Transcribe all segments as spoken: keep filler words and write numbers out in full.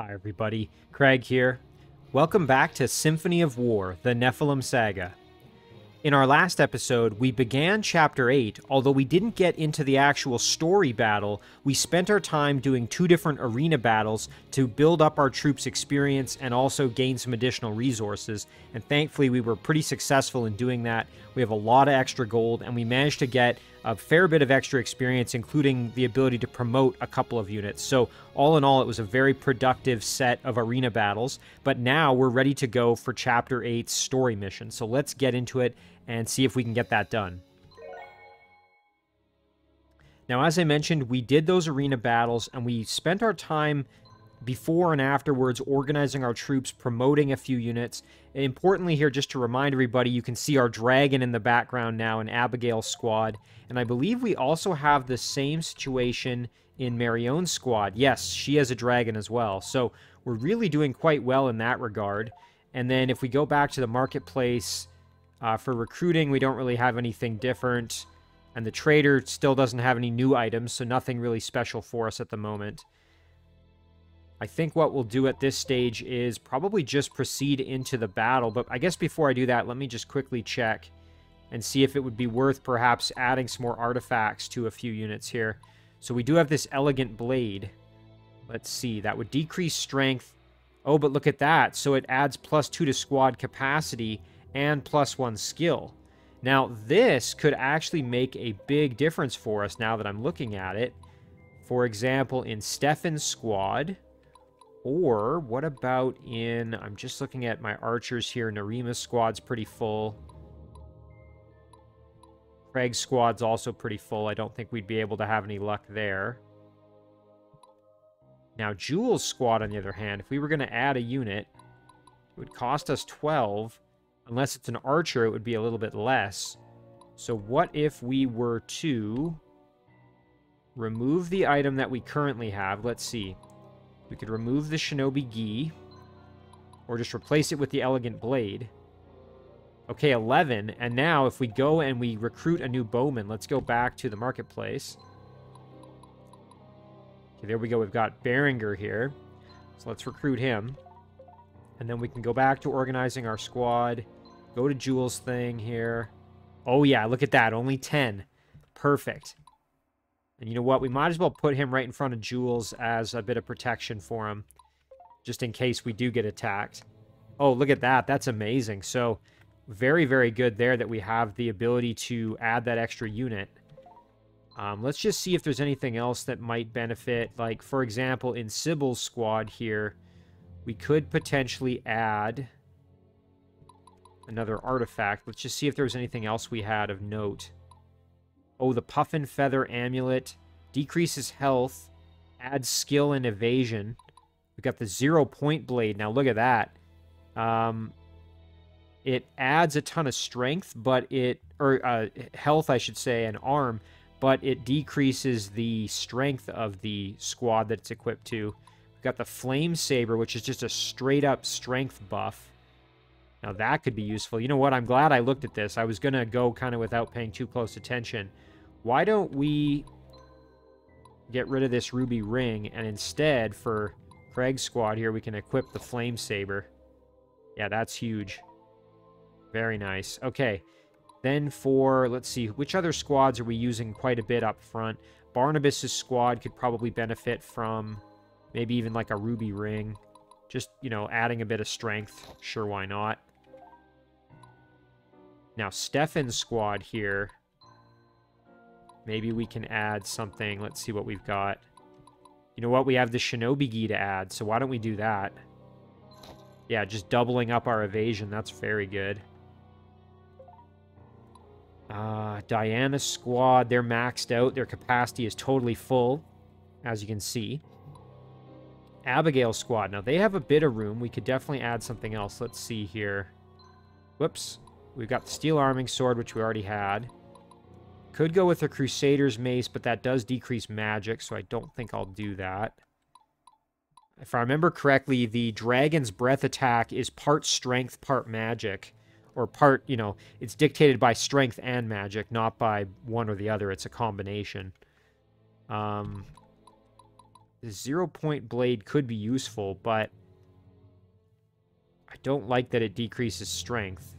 Hi everybody, Craig here. Welcome back to Symphony of War, The Nephilim Saga. In our last episode, we began Chapter eight, although we didn't get into the actual story battle. We spent our time doing two different arena battles to build up our troops' experience and also gain some additional resources, and thankfully we were pretty successful in doing that. We have a lot of extra gold, and we managed to get a fair bit of extra experience, including the ability to promote a couple of units. So all in all, it was a very productive set of arena battles, but now we're ready to go for Chapter eight's story mission. So let's get into it and see if we can get that done. Now, as I mentioned, we did those arena battles, and we spent our time before and afterwards organizing our troops, promoting a few units. Importantly here, just to remind everybody, you can see our dragon in the background now in Abigail's squad, and I believe we also have the same situation in Marion's squad. Yes, she has a dragon as well, so we're really doing quite well in that regard. And then if we go back to the marketplace uh, for recruiting, we don't really have anything different, and the trader still doesn't have any new items, so nothing really special for us at the moment. I think what we'll do at this stage is probably just proceed into the battle, but I guess before I do that, let me just quickly check and see if it would be worth perhaps adding some more artifacts to a few units here. So we do have this Elegant Blade. Let's see, that would decrease strength. Oh, but look at that. So it adds plus two to squad capacity and plus one skill. Now, this could actually make a big difference for us now that I'm looking at it. For example, in Stefan's squad... Or, what about in... I'm just looking at my archers here. Narima's squad's pretty full. Craig's squad's also pretty full. I don't think we'd be able to have any luck there. Now, Jewel's squad, on the other hand, if we were going to add a unit, it would cost us twelve. Unless it's an archer, it would be a little bit less. So what if we were to remove the item that we currently have? Let's see. We could remove the Shinobi Gi, or just replace it with the Elegant Blade. Okay, eleven. And now, if we go and we recruit a new bowman, let's go back to the marketplace. Okay, there we go. We've got Beringer here. So let's recruit him. And then we can go back to organizing our squad. Go to Jules' thing here. Oh, yeah. Look at that. Only ten. Perfect. And you know what? We might as well put him right in front of Jules as a bit of protection for him, just in case we do get attacked. Oh, look at that. That's amazing. So very, very good there that we have the ability to add that extra unit. Um, let's just see if there's anything else that might benefit. Like, for example, in Sybil's squad here, we could potentially add another artifact. Let's just see if there was anything else we had of note. Oh, the Puffin Feather Amulet decreases health, adds skill and evasion. We've got the Zero Point Blade. Now, look at that. Um, it adds a ton of strength, but it... Or uh, health, I should say, and arm, but it decreases the strength of the squad that it's equipped to. We've got the Flamesaber, which is just a straight-up strength buff. Now, that could be useful. You know what? I'm glad I looked at this. I was going to go kind of without paying too close attention. Why don't we get rid of this ruby ring, and instead, for Craig's squad here, we can equip the Flame Saber. Yeah, that's huge. Very nice. Okay, then for, let's see, which other squads are we using quite a bit up front? Barnabas's squad could probably benefit from maybe even like a ruby ring. Just, you know, adding a bit of strength. Sure, why not? Now, Stefan's squad here. Maybe we can add something. Let's see what we've got. You know what? We have the Shinobi Gi to add, so why don't we do that? Yeah, just doubling up our evasion. That's very good. Uh, Diana's squad, they're maxed out. Their capacity is totally full, as you can see. Abigail's squad. Now, they have a bit of room. We could definitely add something else. Let's see here. Whoops. We've got the Steel Arming Sword, which we already had. Could go with the Crusader's Mace, but that does decrease magic, so I don't think I'll do that. If I remember correctly, the Dragon's Breath attack is part strength, part magic. Or part, you know, it's dictated by strength and magic, not by one or the other. It's a combination. Um, the Zero Point Blade could be useful, but I don't like that it decreases strength.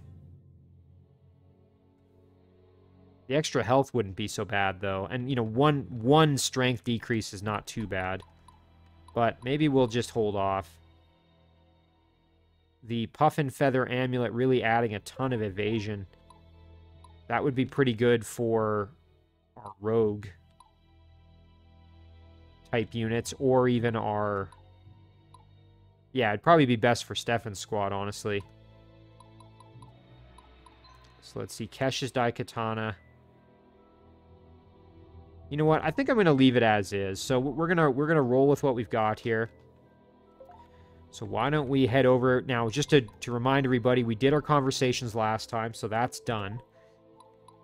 The extra health wouldn't be so bad, though. And, you know, one, one strength decrease is not too bad. But maybe we'll just hold off. The Puffin Feather Amulet really adding a ton of evasion. That would be pretty good for our rogue type units, or even our... Yeah, it'd probably be best for Stefan's squad, honestly. So let's see. Kesha's Daikatana. You know what? I think I'm going to leave it as is. So we're going to we're going to roll with what we've got here. So why don't we head over now, just to, to remind everybody, we did our conversations last time, so that's done.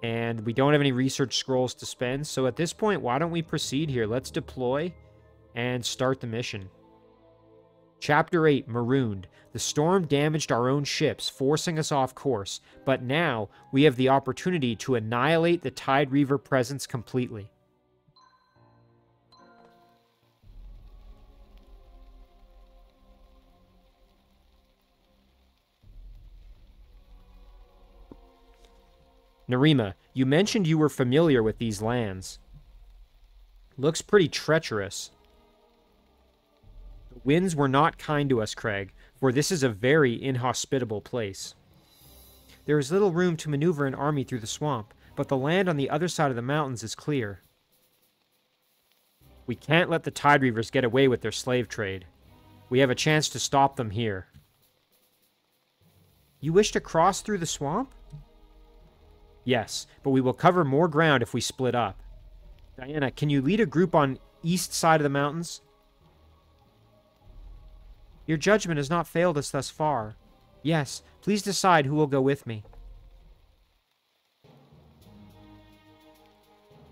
And we don't have any research scrolls to spend. So at this point, why don't we proceed here? Let's deploy and start the mission. Chapter eight, Marooned. The storm damaged our own ships, forcing us off course. But now, we have the opportunity to annihilate the Tidereaver presence completely. Narima, you mentioned you were familiar with these lands. Looks pretty treacherous. The winds were not kind to us, Craig, for this is a very inhospitable place. There is little room to maneuver an army through the swamp, but the land on the other side of the mountains is clear. We can't let the Tidereavers get away with their slave trade. We have a chance to stop them here. You wish to cross through the swamp? Yes, but we will cover more ground if we split up. Diana, can you lead a group on east side of the mountains? Your judgment has not failed us thus far. Yes, please decide who will go with me.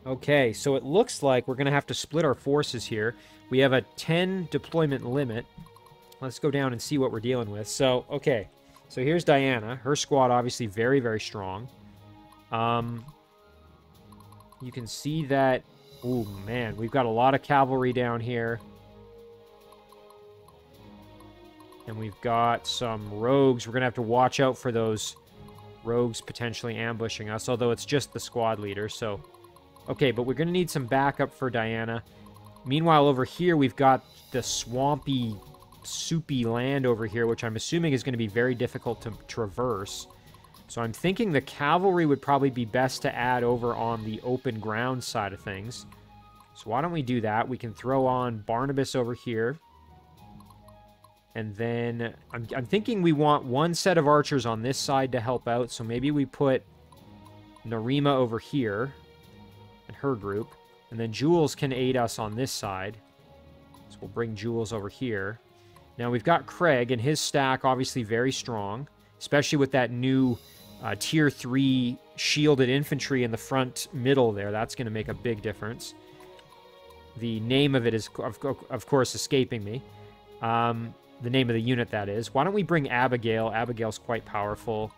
Okay, so it looks like we're going to have to split our forces here. We have a ten deployment limit. Let's go down and see what we're dealing with. So, okay. So here's Diana. Her squad obviously very, very strong. Um, you can see that, oh man, we've got a lot of cavalry down here. And we've got some rogues. We're going to have to watch out for those rogues potentially ambushing us, although it's just the squad leader, so... Okay, but we're going to need some backup for Diana. Meanwhile, over here, we've got the swampy, soupy land over here, which I'm assuming is going to be very difficult to traverse. So I'm thinking the cavalry would probably be best to add over on the open ground side of things. So why don't we do that? We can throw on Barnabas over here. And then I'm, I'm thinking we want one set of archers on this side to help out. So maybe we put Narima over here and her group. And then Jules can aid us on this side. So we'll bring Jules over here. Now we've got Craig and his stack obviously very strong. Especially with that new uh, tier three shielded infantry in the front middle there. That's going to make a big difference. The name of it is, of, of course, escaping me. Um, the name of the unit, that is. Why don't we bring Abigail? Abigail's quite powerful.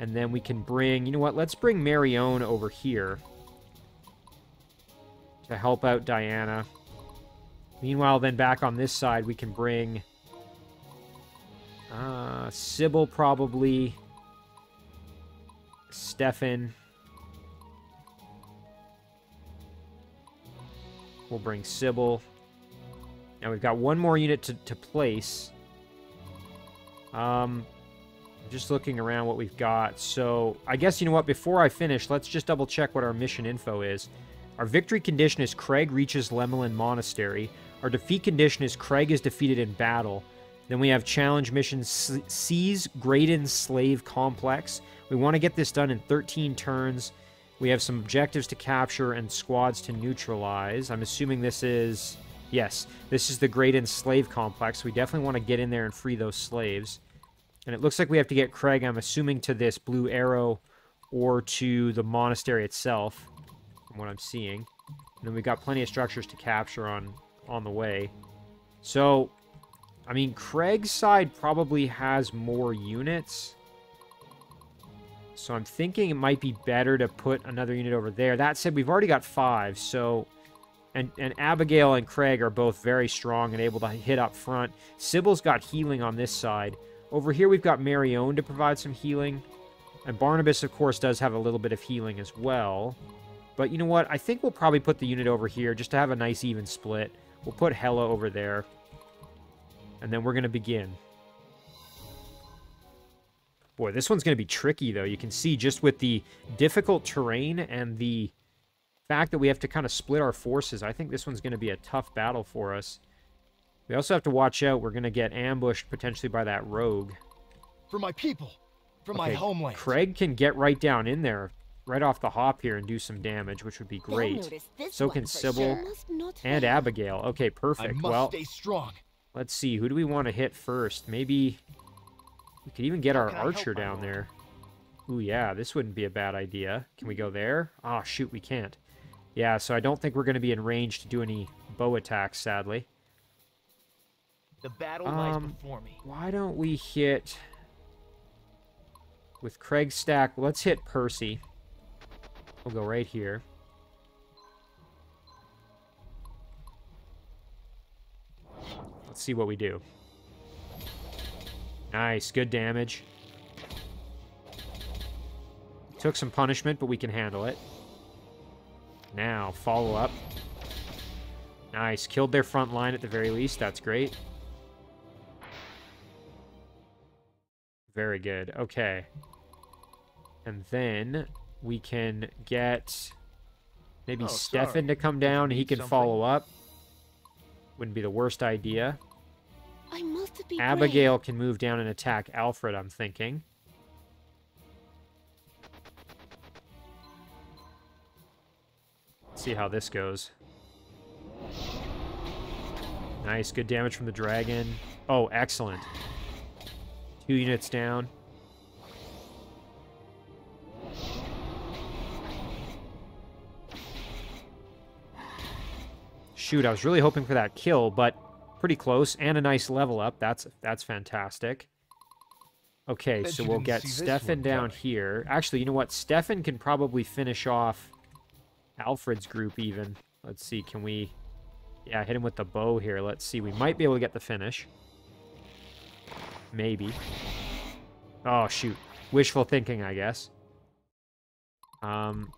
And then we can bring... You know what? Let's bring Marion over here to help out Diana. Meanwhile, then back on this side, we can bring... Uh, Sybil, probably. Stefan. We'll bring Sybil. Now we've got one more unit to, to place. Um, just looking around what we've got. So, I guess, you know what, before I finish, let's just double check what our mission info is. Our victory condition is Craig reaches Lemelin Monastery. Our defeat condition is Craig is defeated in battle. Then we have challenge mission Seize Graydon's Slave Complex. We want to get this done in thirteen turns. We have some objectives to capture and squads to neutralize. I'm assuming this is... Yes, this is the Graydon's Slave Complex. We definitely want to get in there and free those slaves. And it looks like we have to get Craig, I'm assuming, to this Blue Arrow or to the monastery itself, from what I'm seeing. And then we've got plenty of structures to capture on, on the way. So... I mean, Craig's side probably has more units. So I'm thinking it might be better to put another unit over there. That said, we've already got five, so And, and Abigail and Craig are both very strong and able to hit up front. Sybil's got healing on this side. Over here, we've got Marion to provide some healing. And Barnabas, of course, does have a little bit of healing as well. But you know what? I think we'll probably put the unit over here just to have a nice even split. We'll put Hela over there. And then we're going to begin. Boy, this one's going to be tricky, though. You can see just with the difficult terrain and the fact that we have to kind of split our forces, I think this one's going to be a tough battle for us. We also have to watch out. We're going to get ambushed potentially by that rogue. For my people. For okay, my homeland. Craig can get right down in there, right off the hop here, and do some damage, which would be great. So can Sybil sure. and Abigail. Okay, perfect. I must well, stay strong. Let's see. Who do we want to hit first? Maybe we could even get How our archer down there. Ooh, yeah, this wouldn't be a bad idea. Can we go there? Oh, shoot, we can't. Yeah, so I don't think we're going to be in range to do any bow attacks, sadly. The battle um, lies before me. Why don't we hit... With Craig's stack, let's hit Percy. We'll go right here. Let's see what we do. Nice, good damage. Took some punishment, but we can handle it. Now, follow up. Nice, killed their front line at the very least. That's great. Very good. Okay. And then we can get maybe oh, Stefan to come down. He can something. follow up. Wouldn't be the worst idea. I must be Abigail brave. can move down and attack Alfred, I'm thinking. Let's see how this goes. Nice. Good damage from the dragon. Oh, excellent. Two units down. Shoot, I was really hoping for that kill, but pretty close and a nice level up. That's that's fantastic. Okay, so we'll get Stefan down here. Actually, you know what? Stefan can probably finish off Alfred's group even. Let's see, can we... Yeah, hit him with the bow here. Let's see. We might be able to get the finish. Maybe. Oh, shoot. Wishful thinking, I guess. Um,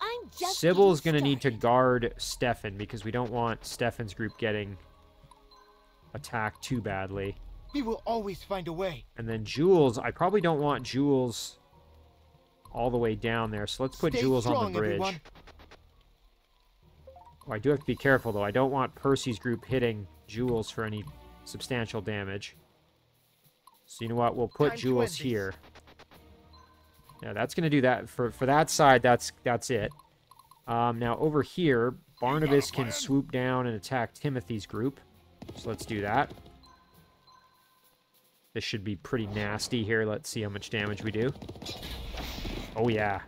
I'm just Sybil's going to need to guard Stefan because we don't want Stefan's group getting attacked too badly. We will always find a way. And then Jules. I probably don't want Jules all the way down there, so let's put Stay Jules strong, on the bridge. Everyone. Oh, I do have to be careful, though. I don't want Percy's group hitting Jules for any substantial damage. So you know what? We'll put Jules here. Yeah, that's going to do that. For for that side, that's that's it. Um, now, over here, Barnabas can swoop down and attack Timothy's group. So let's do that. This should be pretty nasty here. Let's see how much damage we do. Oh, yeah.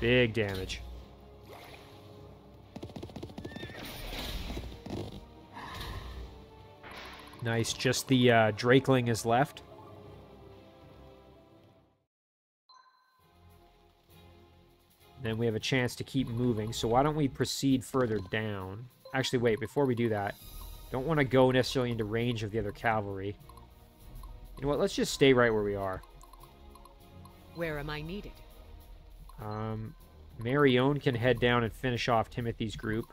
Big damage. Nice. Just the uh, Drakeling is left. Then we have a chance to keep moving, so why don't we proceed further down? Actually, wait, before we do that, don't want to go necessarily into range of the other cavalry. You know what, let's just stay right where we are. Where am I needed? Um, Marion can head down and finish off Timothy's group.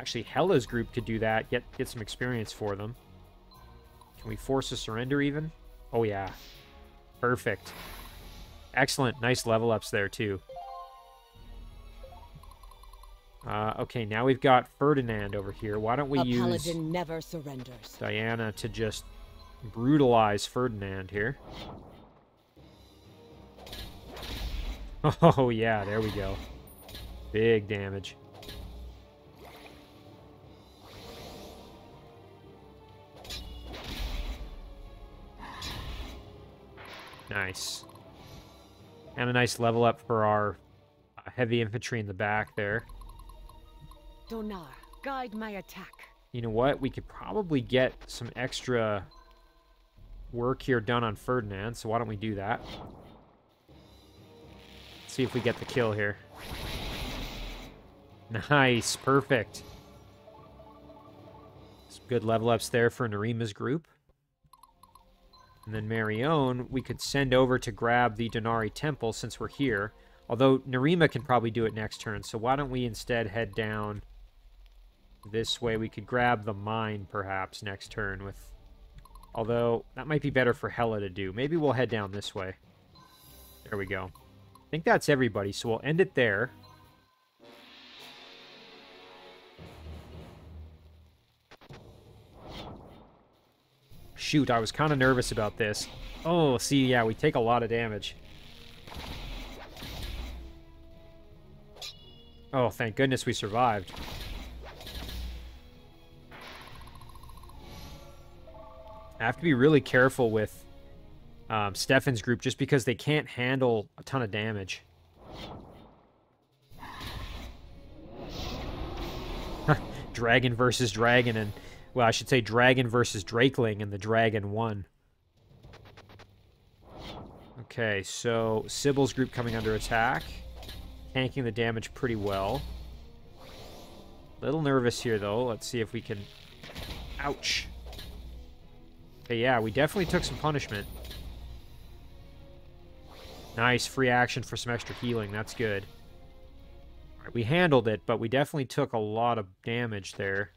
Actually, Hela's group could do that, get, get some experience for them. Can we force a surrender even? Oh, yeah. Perfect. Excellent. Nice level ups there, too. Uh, okay, now we've got Ferdinand over here. Why don't we a use paladin never surrenders. Diana to just brutalize Ferdinand here. Oh, yeah, there we go. Big damage. Nice. And a nice level up for our heavy infantry in the back there. Donar, guide my attack. You know what? We could probably get some extra work here done on Ferdinand, so why don't we do that? Let's see if we get the kill here. Nice, perfect. Some good level ups there for Narima's group. And then Marion, we could send over to grab the Donari Temple since we're here. Although Narima can probably do it next turn, so why don't we instead head down this way? We could grab the mine perhaps next turn with... Although, that might be better for Hela to do. Maybe we'll head down this way. There we go. I think that's everybody, so we'll end it there. Shoot, I was kind of nervous about this. Oh, see, yeah, we take a lot of damage. Oh, thank goodness we survived. I have to be really careful with um, Stefan's group just because they can't handle a ton of damage. Dragon versus dragon, and well, I should say dragon versus Drakeling, and the dragon won. Okay, so Sybil's group coming under attack, tanking the damage pretty well. A little nervous here though. Let's see if we can. Ouch. Okay, yeah, we definitely took some punishment. Nice, free action for some extra healing. That's good. All right, we handled it, but we definitely took a lot of damage there.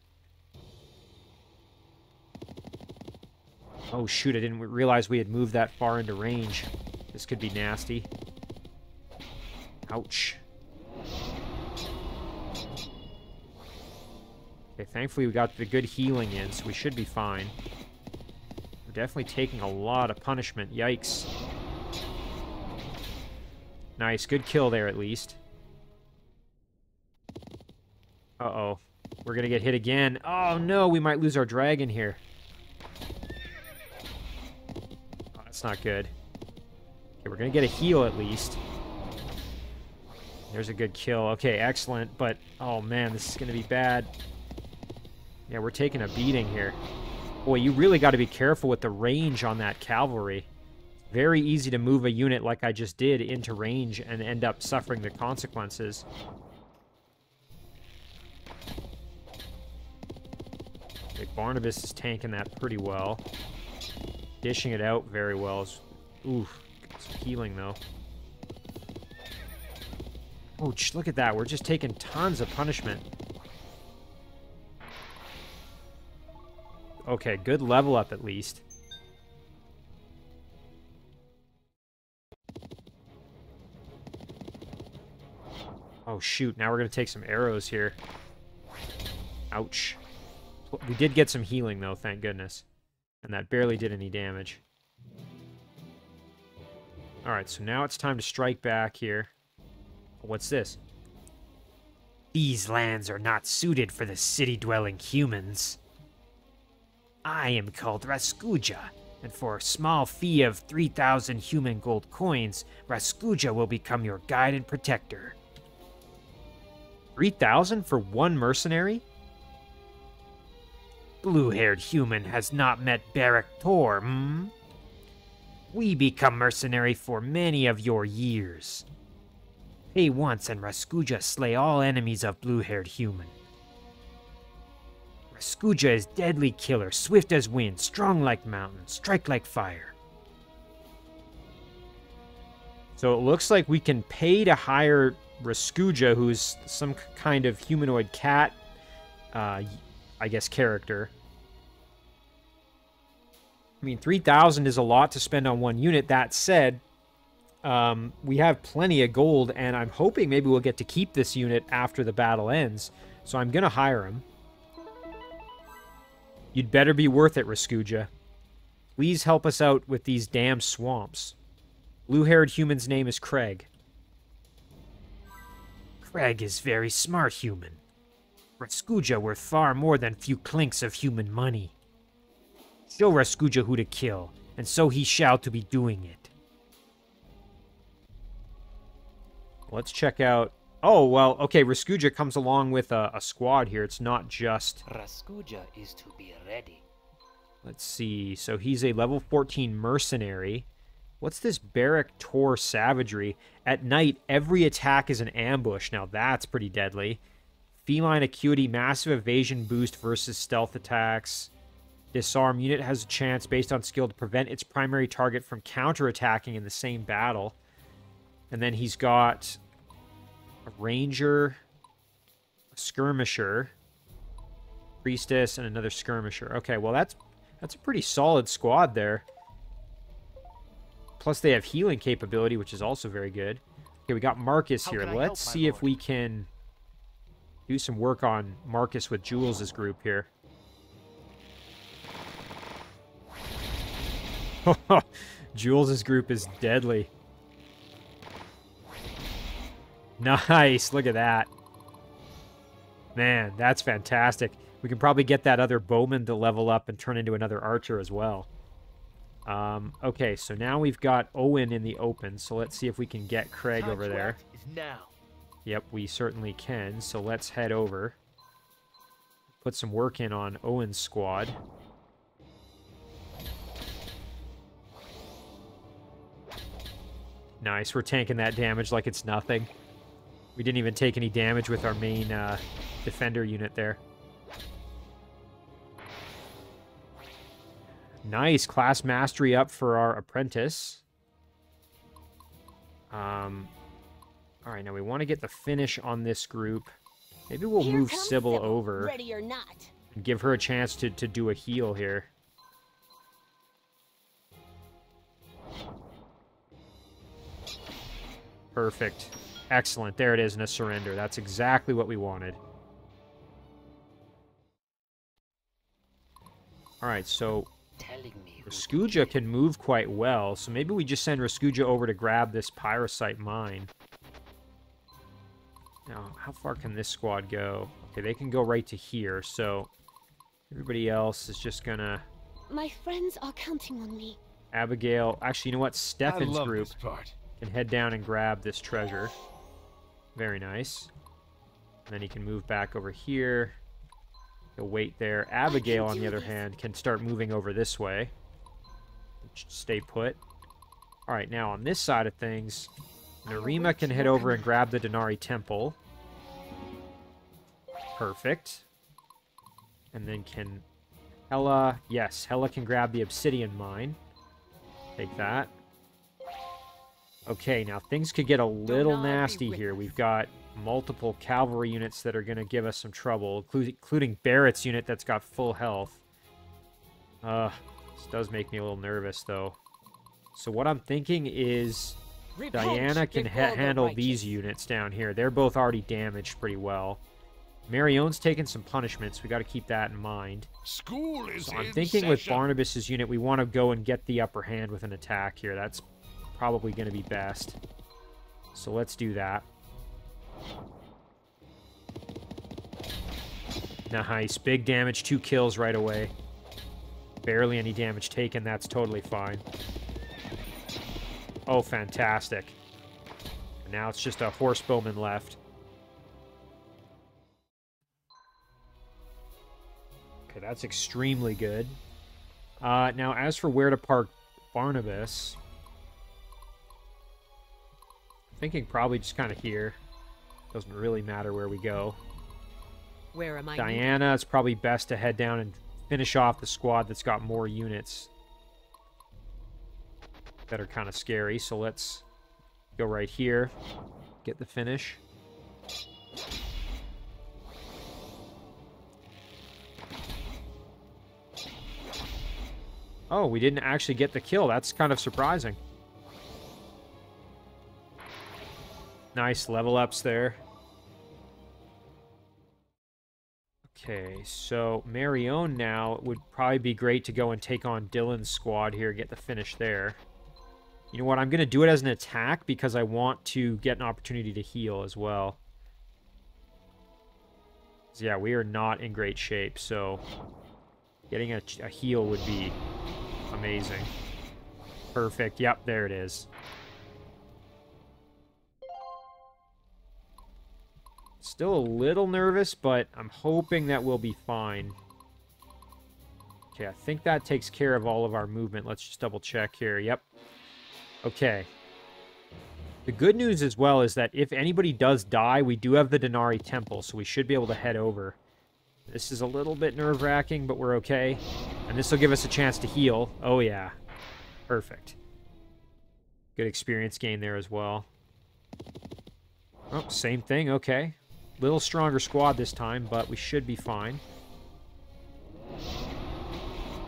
Oh shoot, I didn't realize we had moved that far into range. This could be nasty. Ouch. Okay, thankfully we got the good healing in, so we should be fine. We're definitely taking a lot of punishment. Yikes. Nice, good kill there at least. Uh-oh. We're gonna get hit again. Oh no, we might lose our dragon here. Oh, that's not good. Okay, we're gonna get a heal at least. There's a good kill. Okay, excellent, but oh man, this is going to be bad. Yeah, we're taking a beating here. Boy, you really got to be careful with the range on that cavalry. Very easy to move a unit like I just did into range and end up suffering the consequences. Okay, Barnabas is tanking that pretty well. Dishing it out very well. Ooh, some healing though. Oh, look at that. We're just taking tons of punishment. Okay, good level up at least. Oh, shoot. Now we're going to take some arrows here. Ouch. We did get some healing, though, thank goodness. And that barely did any damage. All right, so now it's time to strike back here. What's this? These lands are not suited for the city-dwelling humans. I am called Raskuja, and for a small fee of three thousand human gold coins, Raskuja will become your guide and protector. three thousand for one mercenary? Blue-haired human has not met Barrick Tor, hmm? We become mercenary for many of your years. Pay once and Raskuja slay all enemies of blue-haired human. Raskuja is deadly killer, swift as wind, strong like mountain, strike like fire. So it looks like we can pay to hire Raskuja, who's some kind of humanoid cat, uh, I guess, character. I mean, three thousand is a lot to spend on one unit. That said, Um, we have plenty of gold, and I'm hoping maybe we'll get to keep this unit after the battle ends. So I'm going to hire him. You'd better be worth it, Raskuja. Please help us out with these damn swamps. Blue-haired human's name is Craig. Craig is very smart human. Raskuja worth far more than few clinks of human money. Show Raskuja who to kill, and so he shall to be doing it. Let's check out... Oh, well, okay, Raskuja comes along with a, a squad here. It's not just... Raskuja is to be ready. Let's see. So he's a level fourteen mercenary. What's this Barrick Tor savagery? At night, every attack is an ambush. Now, that's pretty deadly. Feline Acuity, massive evasion boost versus stealth attacks. Disarm unit has a chance based on skill to prevent its primary target from counterattacking in the same battle. And then he's got a ranger, a skirmisher, priestess, and another skirmisher. Okay, well that's that's a pretty solid squad there. Plus they have healing capability, which is also very good. Okay, we got Marcus here. Let's see if we can do some work on Marcus with Jules' group here. Jules' group is deadly. Nice, look at that. Man, that's fantastic. We can probably get that other bowman to level up and turn into another archer as well. Um, okay, so now we've got Owen in the open, so let's see if we can get Craig over there. Now. Yep, we certainly can, so let's head over. Put some work in on Owen's squad. Nice, we're tanking that damage like it's nothing. We didn't even take any damage with our main uh, defender unit there. Nice, class mastery up for our apprentice. Um, all right, now we want to get the finish on this group. Maybe we'll here move Sybil, Sybil over ready or not. And give her a chance to, to do a heal here. Perfect. Excellent. There it is, and a surrender. That's exactly what we wanted. All right, so Raskuja can move quite well, so maybe we just send Raskuja over to grab this Pyrosite mine. Now, how far can this squad go? Okay, they can go right to here, so everybody else is just gonna... My friends are counting on me. Abigail... Actually, you know what? Stefan's group can head down and grab this treasure. Very nice. And then he can move back over here. He'll wait there. Abigail, on the other hand, can start moving over this way. Stay put. All right, now on this side of things, Narima can head over and grab the Donari Temple. Perfect. And then can Hela... Yes, Hela can grab the Obsidian Mine. Take that. Okay, now things could get a little nasty here. We've got multiple cavalry units that are going to give us some trouble, including Barrett's unit that's got full health. Uh, this does make me a little nervous, though. So what I'm thinking is Diana can ha handle these units down here. They're both already damaged pretty well. Marion's taking some punishments. We got to keep that in mind. School is so I'm thinking session. With Barnabas's unit, we want to go and get the upper hand with an attack here. That's probably going to be best. So let's do that. Nice. Big damage, two kills right away. Barely any damage taken. That's totally fine. Oh, fantastic. Now it's just a horse bowman left. Okay, that's extremely good. Uh, now, as for where to park Barnabas, I'm thinking probably just kind of here. Doesn't really matter where we go. Where am I? Diana, needed? It's probably best to head down and finish off the squad that's got more units that are kind of scary. So let's go right here, get the finish. Oh, we didn't actually get the kill. That's kind of surprising. Nice level ups there. Okay, so Marion now, it would probably be great to go and take on Dylan's squad here, get the finish there. You know what, I'm going to do it as an attack because I want to get an opportunity to heal as well. So yeah, we are not in great shape, so getting a, a heal would be amazing. Perfect, yep, there it is. Still a little nervous, but I'm hoping that we'll be fine. Okay, I think that takes care of all of our movement. Let's just double check here. Yep. Okay. The good news as well is that if anybody does die, we do have the Donari Temple, so we should be able to head over. This is a little bit nerve-wracking, but we're okay. And this will give us a chance to heal. Oh, yeah. Perfect. Good experience gain there as well. Oh, same thing. Okay. Little stronger squad this time, but we should be fine.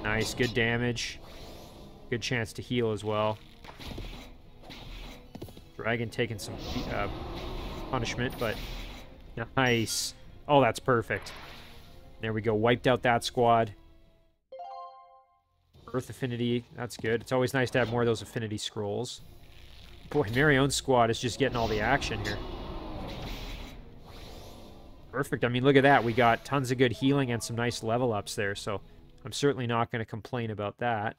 Nice. Good damage. Good chance to heal as well. Dragon taking some uh, punishment, but nice. Oh, that's perfect. There we go. Wiped out that squad. Earth affinity. That's good. It's always nice to have more of those affinity scrolls. Boy, Marion's squad is just getting all the action here. Perfect. I mean, look at that. We got tons of good healing and some nice level ups there, so I'm certainly not going to complain about that.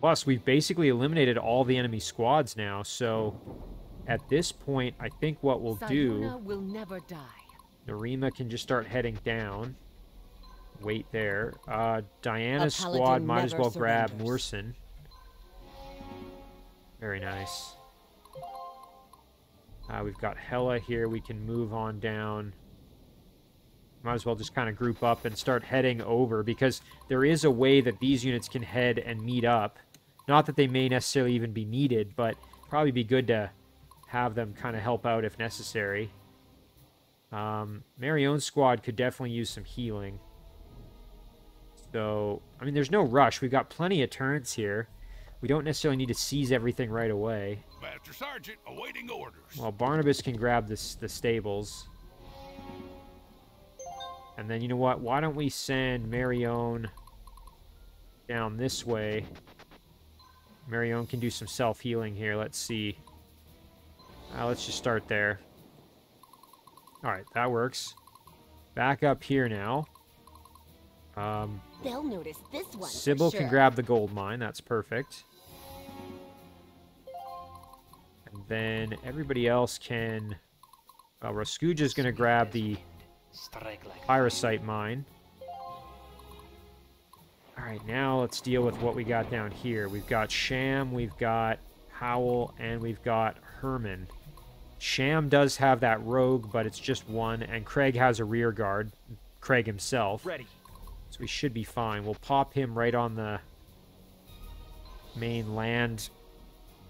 Plus, we've basically eliminated all the enemy squads now, so at this point, I think what we'll do... will never die. Narima can just start heading down. Wait there. Uh, Diana's squad might as well surrenders. Grab Moorson. Very nice. Uh, we've got Hela here. We can move on down. Might as well just kind of group up and start heading over, because there is a way that these units can head and meet up. Not that they may necessarily even be needed, but probably be good to have them kind of help out if necessary. Um, Marion's squad could definitely use some healing. So, I mean, there's no rush. We've got plenty of turns here. We don't necessarily need to seize everything right away. Master Sergeant, awaiting orders. Well, Barnabas can grab this, the stables. And then, you know what? Why don't we send Marion down this way? Marion can do some self-healing here. Let's see. Uh, let's just start there. All right, that works. Back up here now. Um, They'll notice this one. Sybil for sure. Can grab the gold mine. That's perfect. And then everybody else can... Uh, Raskuja's going to grab the... Pyrosite mine. Alright, now let's deal with what we got down here. We've got Sham, we've got Howl, and we've got Herman. Sham does have that rogue, but it's just one, and Craig has a rear guard. Craig himself. Ready. So we should be fine. We'll pop him right on the main land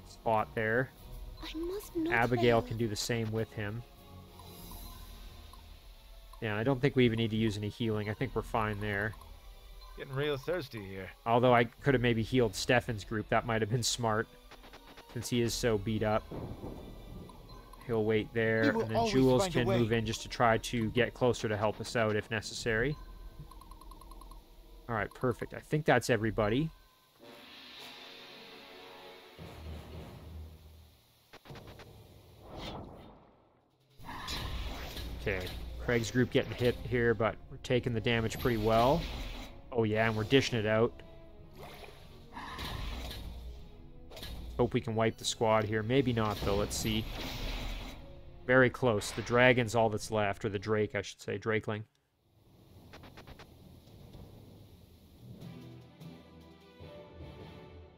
spot there. I must not Abigail fail. Can do the same with him. Yeah, I don't think we even need to use any healing. I think we're fine there. Getting real thirsty here. Although I could have maybe healed Stefan's group. That might have been smart, since he is so beat up. He'll wait there, and then Jules can move in just to try to get closer to help us out if necessary. All right, perfect. I think that's everybody. Okay. Craig's group getting hit here, but we're taking the damage pretty well. Oh yeah, and we're dishing it out. Hope we can wipe the squad here. Maybe not, though. Let's see. Very close. The dragon's all that's left, or the drake, I should say. Drakeling.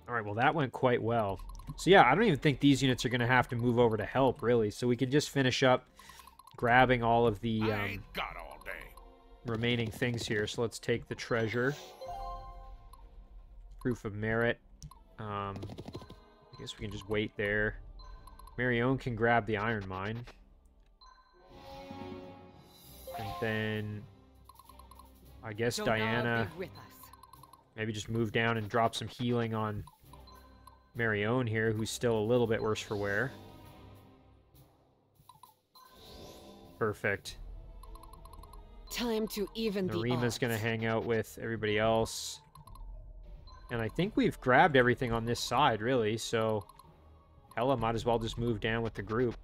Alright, well that went quite well. So yeah, I don't even think these units are going to have to move over to help, really. So we can just finish up grabbing all of the um, got all day. remaining things here. So let's take the treasure. Proof of merit. Um, I guess we can just wait there. Marion can grab the iron mine. And then I guess Don't Diana maybe just move down and drop some healing on Marion here, who's still a little bit worse for wear. Perfect. Time to even the odds. Narima's gonna hang out with everybody else. And I think we've grabbed everything on this side, really, so Hela might as well just move down with the group.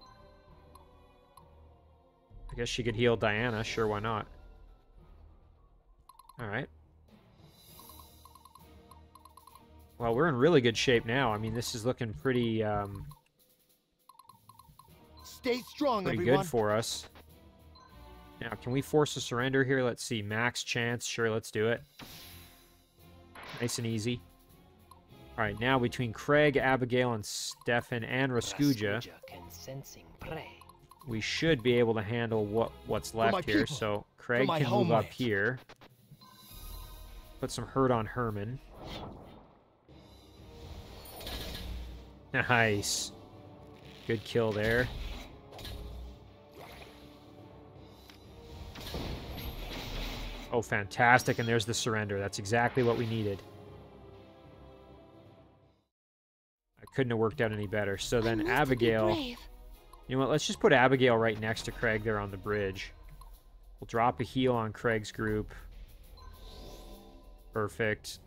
I guess she could heal Diana, sure, why not? Alright. Well, we're in really good shape now. I mean, this is looking pretty, um... Stay strong, Pretty everyone. Good for us. Now, can we force a surrender here? Let's see. Max chance. Sure, let's do it. Nice and easy. All right, now between Craig, Abigail, and Stefan and Raskuja, we should be able to handle what what's left here. People. So Craig can move up here. Put some hurt on Herman. Nice. Good kill there. Oh, fantastic. And there's the surrender. That's exactly what we needed. I couldn't have worked out any better. So then Abigail... You know what? Let's just put Abigail right next to Craig there on the bridge. We'll drop a heal on Craig's group. Perfect.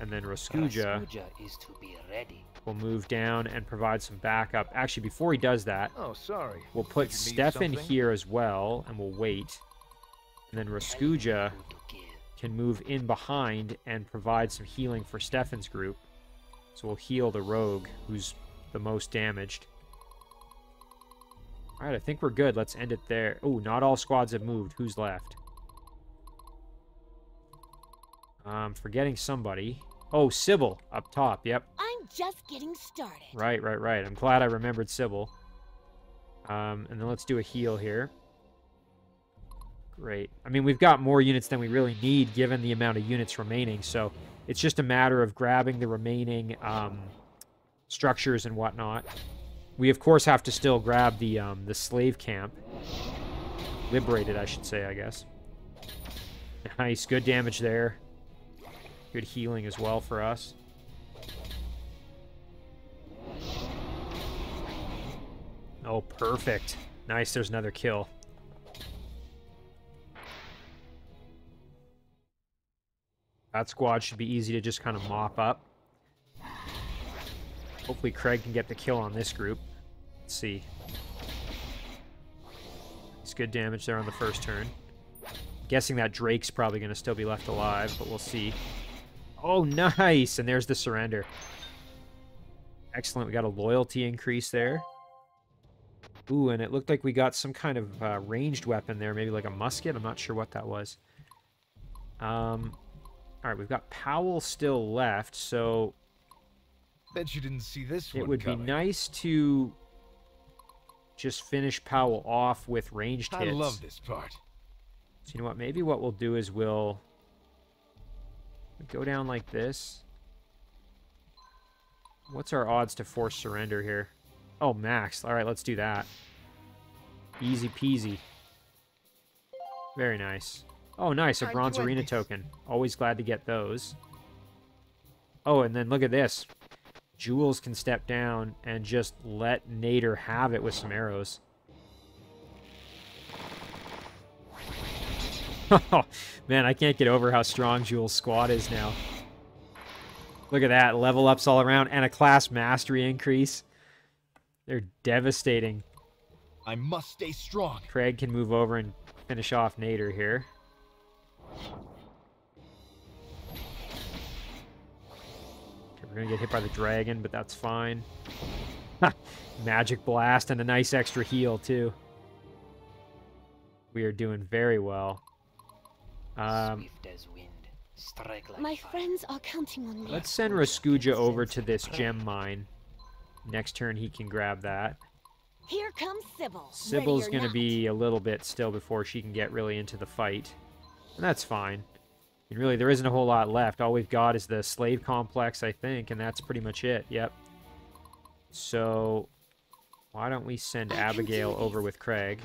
And then Raskuja is to be ready. We'll move down and provide some backup. Actually, before he does that, oh, sorry. we'll put Stefan here as well, and we'll wait. And then Raskuja can move in behind and provide some healing for Stefan's group. So we'll heal the rogue, who's the most damaged. All right, I think we're good. Let's end it there. Oh, not all squads have moved. Who's left? I'm forgetting somebody. Oh, Sybil up top. Yep. I'm just getting started. Right, right, right. I'm glad I remembered Sybil. Um, and then let's do a heal here. Great. I mean, we've got more units than we really need given the amount of units remaining. So it's just a matter of grabbing the remaining um, structures and whatnot. We, of course, have to still grab the, um, the slave camp. Liberated, I should say, I guess. Nice. Good damage there. Good healing as well for us. Oh, perfect. Nice. There's another kill. That squad should be easy to just kind of mop up. Hopefully Craig can get the kill on this group. Let's see. It's good damage there on the first turn. I'm guessing that Drake's probably going to still be left alive, but we'll see. Oh, nice! And there's the surrender. Excellent. We got a loyalty increase there. Ooh, and it looked like we got some kind of uh, ranged weapon there. Maybe like a musket? I'm not sure what that was. Um... All right, we've got Powell still left, so bet you didn't see this one. It would coming. be nice to just finish Powell off with ranged hits. I love this part. So you know what? Maybe what we'll do is we'll go down like this. What's our odds to force surrender here? Oh, max. All right, let's do that. Easy peasy. Very nice. Oh, nice, a bronze arena token. Always glad to get those. Oh, and then look at this. Jules can step down and just let Nader have it with some arrows. Oh, man, I can't get over how strong Jules' squad is now. Look at that, level ups all around and a class mastery increase. They're devastating. I must stay strong. Craig can move over and finish off Nader here. Okay, we're gonna get hit by the dragon, but that's fine. Magic blast and a nice extra heal too. We are doing very well. Um, My friends are counting on me. Let's send Raskuja over to this gem mine. Next turn he can grab that. Here comes Sybil. Sybil's gonna be a little bit still before she can get really into the fight. And that's fine. And really, there isn't a whole lot left. All we've got is the slave complex, I think, and that's pretty much it. Yep. So, why don't we send Abigail over with Craig?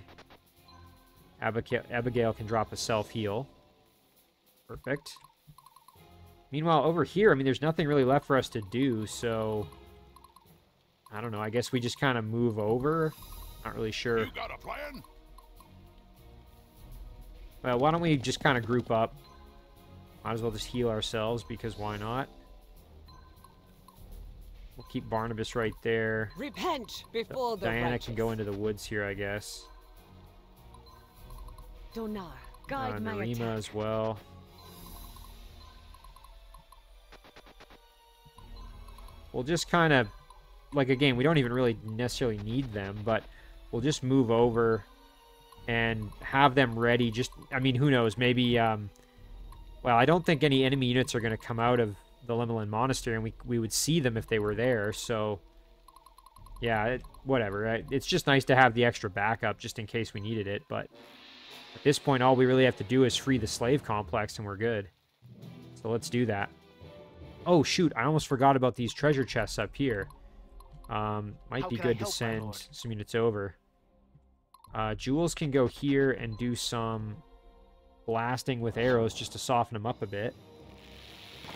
Abigail, Abigail can drop a self-heal. Perfect. Meanwhile, over here, I mean, there's nothing really left for us to do, so I don't know. I guess we just kind of move over. Not really sure. You got a plan? Well, why don't we just kind of group up? Might as well just heal ourselves, because why not? We'll keep Barnabas right there. Repent before the Diana righteous. Can go into the woods here, I guess. Donar, guide uh, my Narima as well. We'll just kind of, like again, we don't even really necessarily need them, but we'll just move over and have them ready. Just, I mean, who knows? Maybe, um, well, I don't think any enemy units are going to come out of the Lemelin Monastery, and we, we would see them if they were there, so... Yeah, it, whatever. Right? It's just nice to have the extra backup just in case we needed it, but... At this point, all we really have to do is free the slave complex, and we're good. So let's do that. Oh, shoot, I almost forgot about these treasure chests up here. Um, might be good to send some units over. Uh, Jewels can go here and do some blasting with arrows just to soften them up a bit.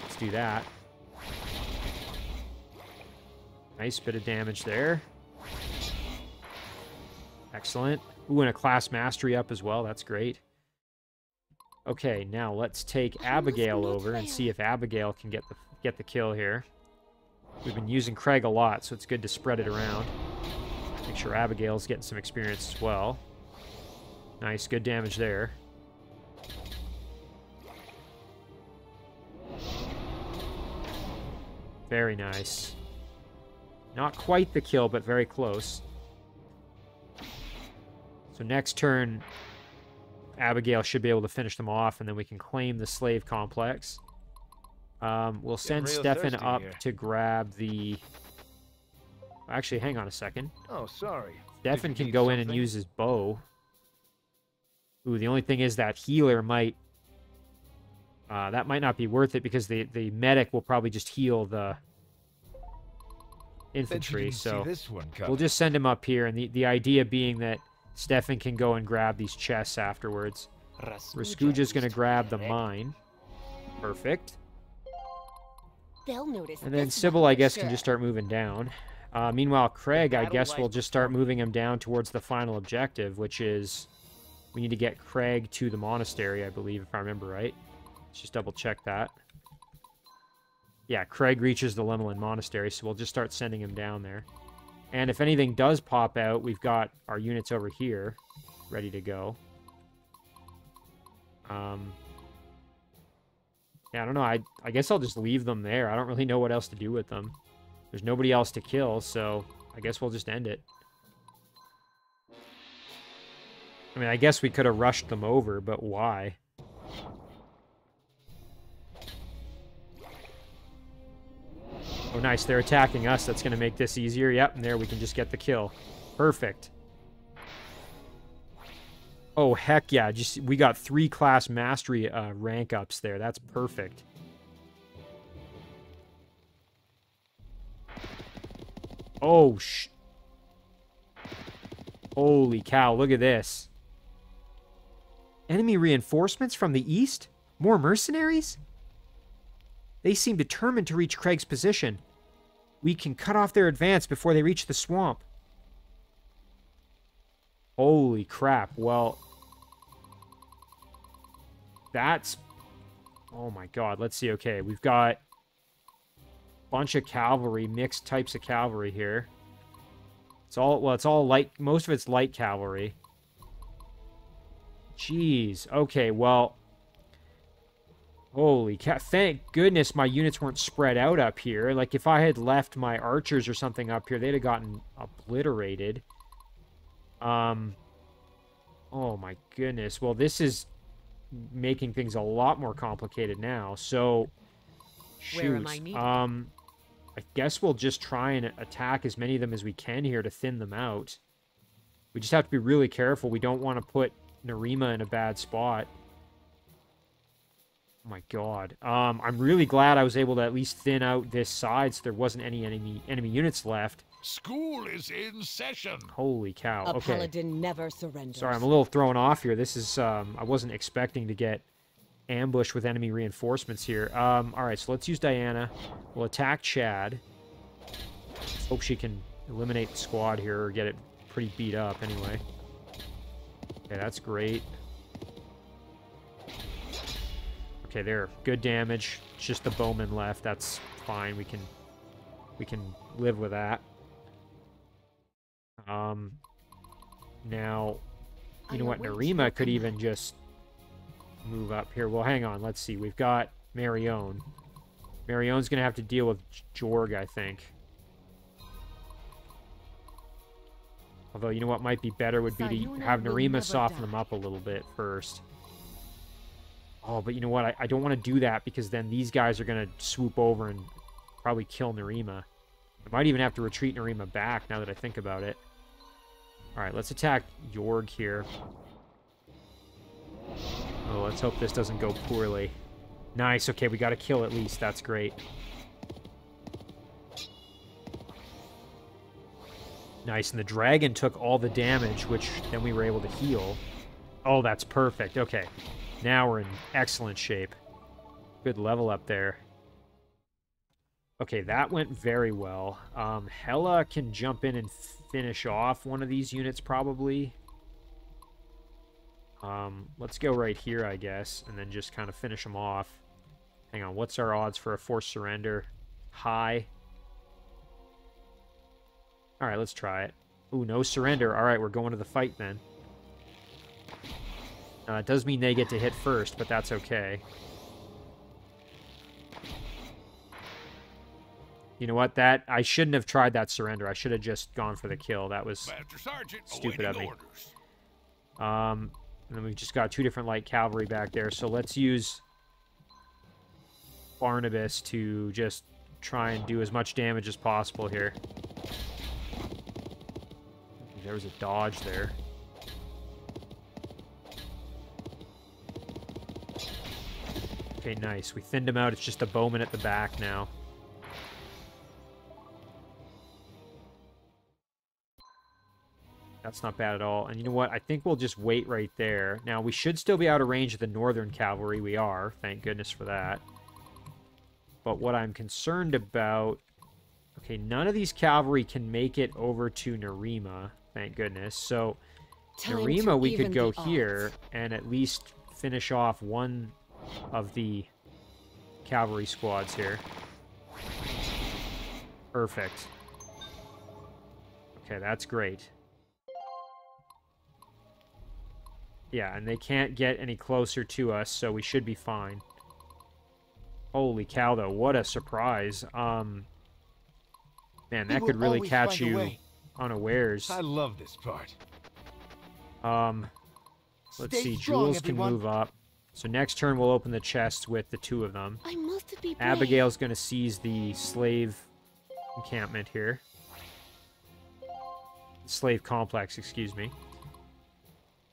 Let's do that. Nice bit of damage there. Excellent. Ooh, and a class mastery up as well. That's great. Okay, now let's take Abigail over and see if Abigail can get the get the kill here. We've been using Craig a lot, so it's good to spread it around. Make sure Abigail's getting some experience as well. Nice, good damage there. Very nice. Not quite the kill, but very close. So next turn, Abigail should be able to finish them off, and then we can claim the slave complex. Um, we'll send Stefan up here to grab the... Actually, hang on a second. Oh, sorry. Stefan can go something? in and use his bow. Ooh, the only thing is that healer might... Uh, that might not be worth it, because the, the medic will probably just heal the infantry, so... We'll just send him up here, and the, the idea being that Stefan can go and grab these chests afterwards. Raskuja's going to grab the mine. Perfect. They'll notice. And then Sybil, I guess, sure. can just start moving down. Uh, meanwhile, Craig, I guess, will just start moving him down towards the final objective, which is we need to get Craig to the monastery, I believe, if I remember right. Let's just double-check that. Yeah, Craig reaches the Lemelin Monastery, so we'll just start sending him down there. And if anything does pop out, we've got our units over here ready to go. Um, yeah, I don't know. I, I guess I'll just leave them there. I don't really know what else to do with them. There's nobody else to kill, so I guess we'll just end it. I mean, I guess we could have rushed them over, but why? Oh, nice. They're attacking us. That's going to make this easier. Yep, and there we can just get the kill. Perfect. Oh, heck yeah. Just we got three class mastery uh, rank ups there. That's perfect. Oh, sh... Holy cow, look at this. Enemy reinforcements from the east? More mercenaries? They seem determined to reach Craig's position. We can cut off their advance before they reach the swamp. Holy crap. Well, that's... Oh my god, let's see. Okay, we've got a bunch of cavalry, mixed types of cavalry here. It's all... Well, it's all light... Most of it's light cavalry. Jeez. Okay, well... Holy cow, thank goodness my units weren't spread out up here. Like, if I had left my archers or something up here, they'd have gotten obliterated. Um, oh my goodness. Well, this is making things a lot more complicated now. So, shoot. Where am I needed? Um, I guess we'll just try and attack as many of them as we can here to thin them out. We just have to be really careful. We don't want to put Narima in a bad spot. Oh my god. Um, I'm really glad I was able to at least thin out this side so there wasn't any enemy enemy units left. School is in session. Holy cow. A okay. Paladin never surrenders. Sorry, I'm a little thrown off here. This is um I wasn't expecting to get ambushed with enemy reinforcements here. Um alright, so let's use Diana. We'll attack Chad. Hope she can eliminate the squad here or get it pretty beat up anyway. Okay, that's great. Okay, there. Good damage. It's just the bowman left. That's fine. We can we can live with that. Um now you know what, Narima could even just move up here. Well, hang on, let's see. We've got Marion. Marion's gonna have to deal with Jorg, I think. Although you know what might be better would be to have Narima soften them up a little bit first. Oh, but you know what? I, I don't want to do that because then these guys are going to swoop over and probably kill Nerima. I might even have to retreat Nerima back now that I think about it. All right, let's attack Yorg here. Oh, let's hope this doesn't go poorly. Nice. Okay, we got a kill at least. That's great. Nice, and the dragon took all the damage, which then we were able to heal. Oh, that's perfect. Okay, now we're in excellent shape. Good level up there. Okay, that went very well. Um, Hela can jump in and finish off one of these units probably. Um, let's go right here, I guess, and then just kind of finish them off. Hang on, what's our odds for a forced surrender? High. All right, let's try it. Ooh, no surrender. All right, we're going to the fight then. Uh, it does mean they get to hit first, but that's okay. You know what? That I shouldn't have tried that surrender. I should have just gone for the kill. That was stupid of me. Um... And then we've just got two different light cavalry back there. So let's use Barnabas to just try and do as much damage as possible here. There was a dodge there. Okay, nice. We thinned him out. It's just a bowman at the back now. That's not bad at all. And you know what? I think we'll just wait right there. Now, we should still be out of range of the northern cavalry. We are. Thank goodness for that. But what I'm concerned about... Okay, none of these cavalry can make it over to Nerima. Thank goodness. So, Nerima, we could go here and at least finish off one of the cavalry squads here. Perfect. Okay, that's great. Yeah, and they can't get any closer to us, so we should be fine. Holy cow, though. What a surprise. Um, man, that could really catch you unawares. I love this part. Um, let's see. Jules can move up. So next turn, we'll open the chest with the two of them. I must be brave. Abigail's going to seize the slave encampment here. Slave complex, excuse me.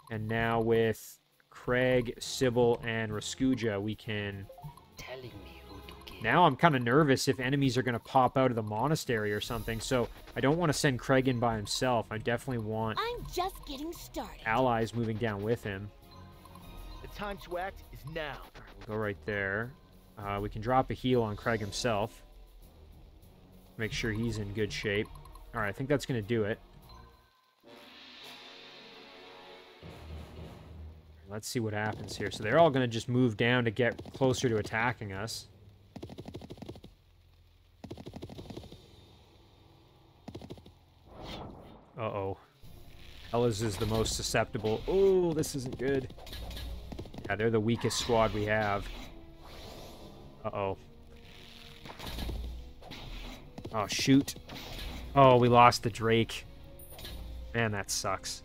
And now with Craig, Sybil, and Raskuja, we can... Telling me who to kill. Now I'm kind of nervous if enemies are going to pop out of the monastery or something, so I don't want to send Craig in by himself. I definitely want I'm just getting started. Allies moving down with him. The time to act is now. We'll go right there. Uh, we can drop a heal on Craig himself. Make sure he's in good shape. All right, I think that's going to do it. Let's see what happens here. So they're all going to just move down to get closer to attacking us. Uh-oh. Ella's is the most susceptible. Oh, this isn't good. Yeah, they're the weakest squad we have. Uh-oh. Oh, shoot. Oh, we lost the Drake. Man, that sucks.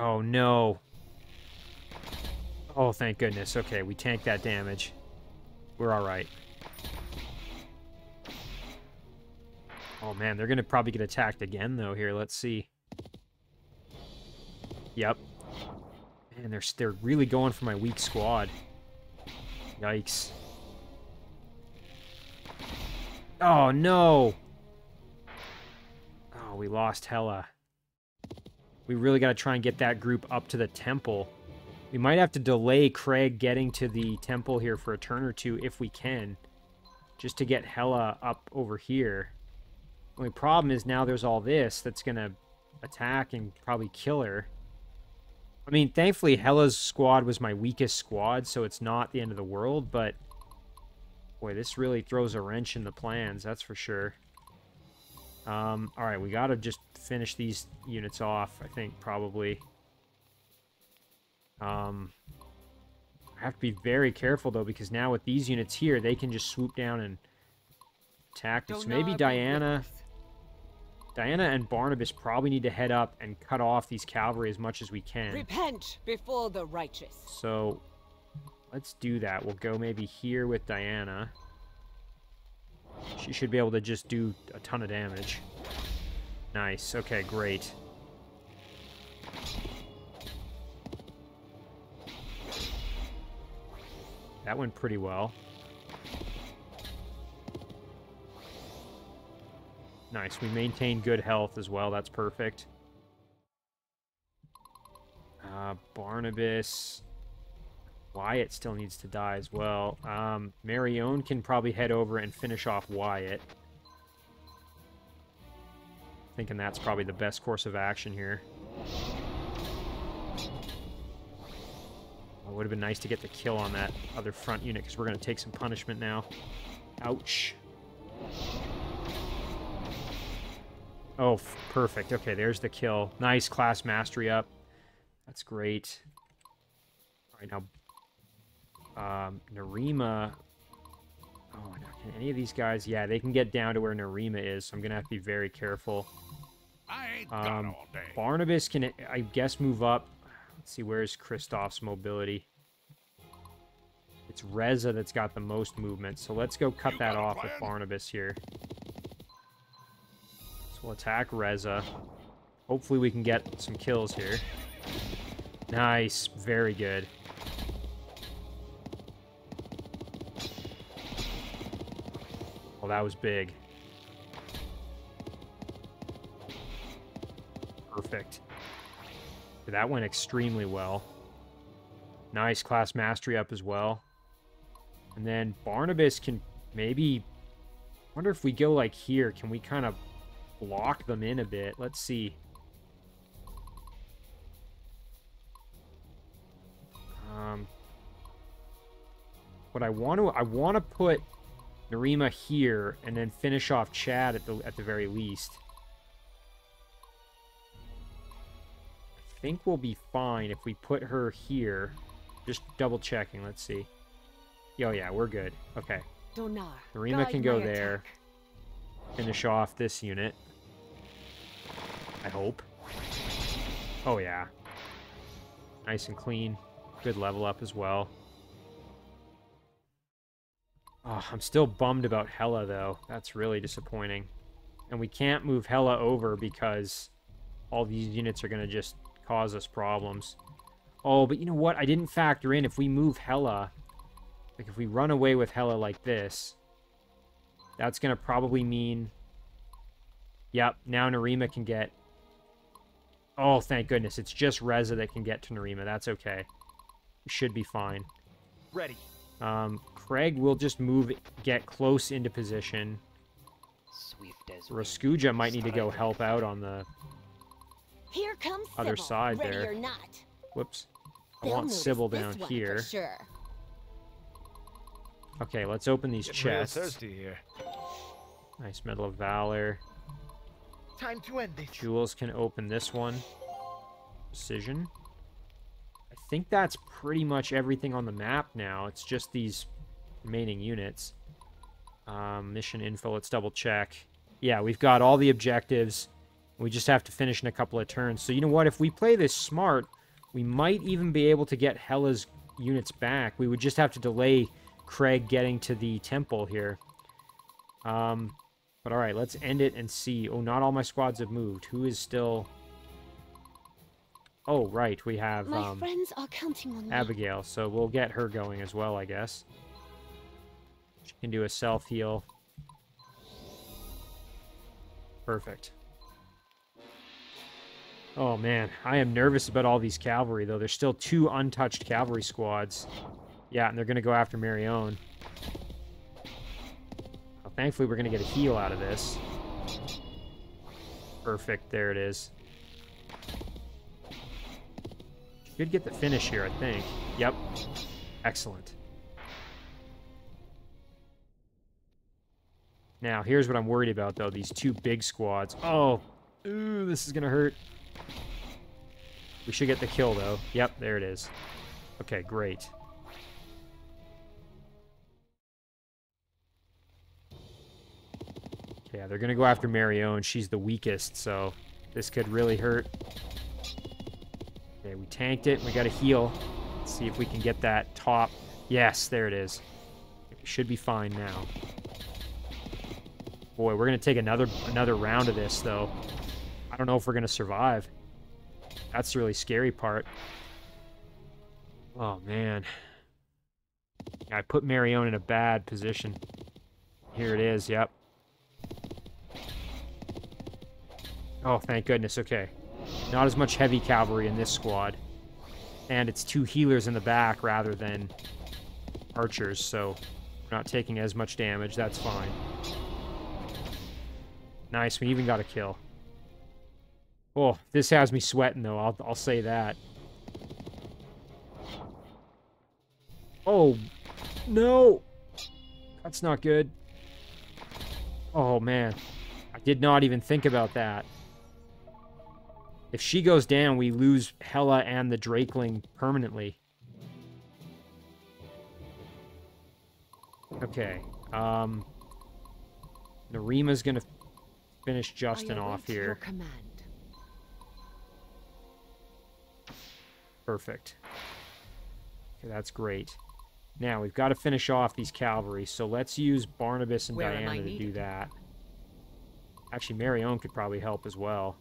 Oh, no. Oh, thank goodness. Okay, we tanked that damage. We're all right. Oh, man, they're going to probably get attacked again, though, here. Let's see. Yep. Man, they're, they're really going for my weak squad. Yikes. Oh, no. Oh, we lost Hela. We really got to try and get that group up to the temple. We might have to delay Craig getting to the temple here for a turn or two if we can, just to get Hela up over here. The only problem is now there's all this that's going to attack and probably kill her. I mean, thankfully, Hela's squad was my weakest squad, so it's not the end of the world, but boy, this really throws a wrench in the plans, that's for sure. Um, all right, we got to just finish these units off, I think, probably. Um, I have to be very careful, though, because now with these units here, they can just swoop down and attack us. Maybe Diana... Diana and Barnabas probably need to head up and cut off these cavalry as much as we can. Repent before the righteous. So let's do that. We'll go maybe here with Diana. She should be able to just do a ton of damage. Nice. Okay, great. That went pretty well. Nice. We maintain good health as well. That's perfect. Uh, Barnabas. Wyatt still needs to die as well. Um, Marion can probably head over and finish off Wyatt. Thinking that's probably the best course of action here. It would have been nice to get the kill on that other front unit because we're going to take some punishment now. Ouch. Oh, perfect. Okay, there's the kill. Nice, class mastery up. That's great. All right, now... Um, Narima, oh, can any of these guys, yeah, they can get down to where Narima is, so I'm going to have to be very careful. I ain't um, gone all day. Barnabas can, I guess, move up. Let's see, where's Kristoff's mobility? It's Reza that's got the most movement, so let's go cut you that off with Barnabas here. So we'll attack Reza. Hopefully we can get some kills here. Nice, very good. That was big. Perfect. That went extremely well. Nice, class mastery up as well. And then Barnabas can maybe... I wonder if we go like here, can we kind of block them in a bit? Let's see. Um, what I want to... I want to put... Narima here, and then finish off Chad at the at the very least. I think we'll be fine if we put her here. Just double checking. Let's see. Oh yeah, we're good. Okay. Donar, Narima can go there. Attack. Finish off this unit. I hope. Oh yeah. Nice and clean. Good level up as well. Oh, I'm still bummed about Hela, though. That's really disappointing. And we can't move Hela over because all these units are going to just cause us problems. Oh, but you know what? I didn't factor in if we move Hela, like if we run away with Hela like this, that's going to probably mean... Yep, now Narima can get... Oh, thank goodness. It's just Reza that can get to Narima. That's okay. We should be fine. Ready. Um, Craig will just move, get close into position. Swift as Raskuja might need to go help out on the here comes other Sybil. Side Ready there. Or not. Whoops. They'll I want Sybil down here. Sure. Okay, let's open these Getting chests. Real thirsty here. Nice Medal of Valor. Time to end this. Jules can open this one. Precision. I think that's pretty much everything on the map now. It's just these remaining units. Um, mission info, let's double check. Yeah, we've got all the objectives. We just have to finish in a couple of turns. So you know what? If we play this smart, we might even be able to get Hela's units back. We would just have to delay Craig getting to the temple here. Um, but all right, let's end it and see. Oh, not all my squads have moved. Who is still... Oh, right, we have My um, friends are counting on Abigail, so we'll get her going as well, I guess. She can do a self-heal. Perfect. Oh, man, I am nervous about all these cavalry, though. There's still two untouched cavalry squads. Yeah, and they're going to go after Marion. Well, thankfully, we're going to get a heal out of this. Perfect, there it is. Good, get the finish here, I think. Yep. Excellent. Now, here's what I'm worried about, though. These two big squads. Oh, ooh, this is going to hurt. We should get the kill, though. Yep, there it is. Okay, great. Yeah, they're going to go after Marion. She's the weakest, so this could really hurt. Okay, we tanked it. We got to heal. Let's see if we can get that top. Yes, there it is. It should be fine now. Boy, we're going to take another another round of this, though. I don't know if we're going to survive. That's the really scary part. Oh, man. I put Marion in a bad position. Here it is, yep. Oh, thank goodness, okay. Not as much heavy cavalry in this squad. And it's two healers in the back rather than archers, so we're not taking as much damage, that's fine. Nice, we even got a kill. Oh, this has me sweating, though, I'll, I'll say that. Oh, no! That's not good. Oh, man. I did not even think about that. If she goes down, we lose Hela and the Drakeling permanently. Okay. Um, Narima's gonna finish Justin off here. Perfect. Okay, that's great. Now, we've got to finish off these cavalry, so let's use Barnabas and Where Diana to do that. Actually, Marion could probably help as well.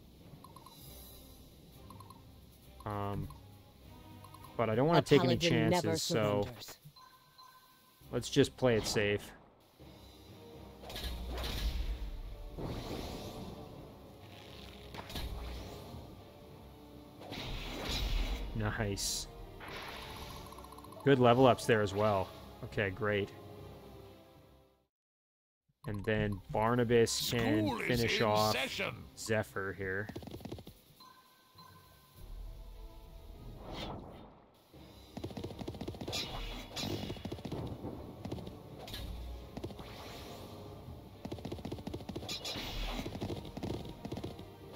Um, but I don't want to take any chances, so let's just play it safe. Nice. Good level ups there as well. Okay, great. And then Barnabas can finish off Zephyr here.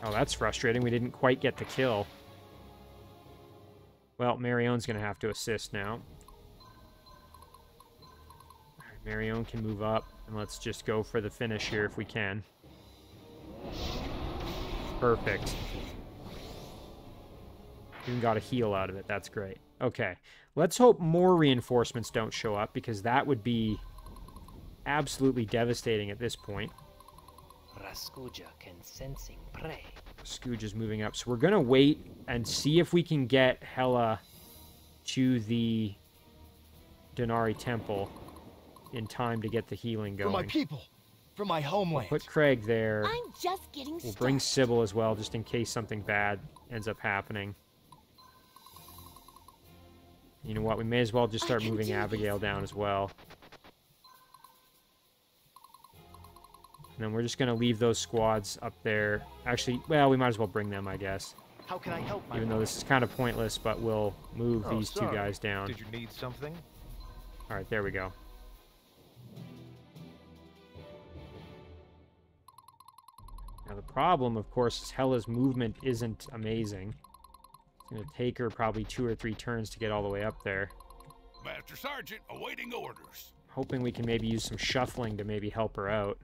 Oh, that's frustrating. We didn't quite get the kill. Well, Marion's going to have to assist now. Marion can move up, and let's just go for the finish here if we can. Perfect. Even got a heal out of it. That's great. Okay. Let's hope more reinforcements don't show up, because that would be absolutely devastating at this point. Raskuja can sensing prey. Raskuja is moving up. So we're going to wait and see if we can get Hela to the Donari Temple in time to get the healing going. For my people, for my homeland. We'll put Craig there. I'm just getting started. We'll bring Sybil as well, just in case something bad ends up happening. You know what? We may as well just start moving Abigail down as well. And then we're just going to leave those squads up there. Actually, well, we might as well bring them, I guess. How can I help? Even though this is kind of pointless, but we'll move these two guys down. Did you need something? All right, there we go. Now, the problem, of course, is Hela's movement isn't amazing. It's going to take her probably two or three turns to get all the way up there. Master Sergeant, awaiting orders. Hoping we can maybe use some shuffling to maybe help her out.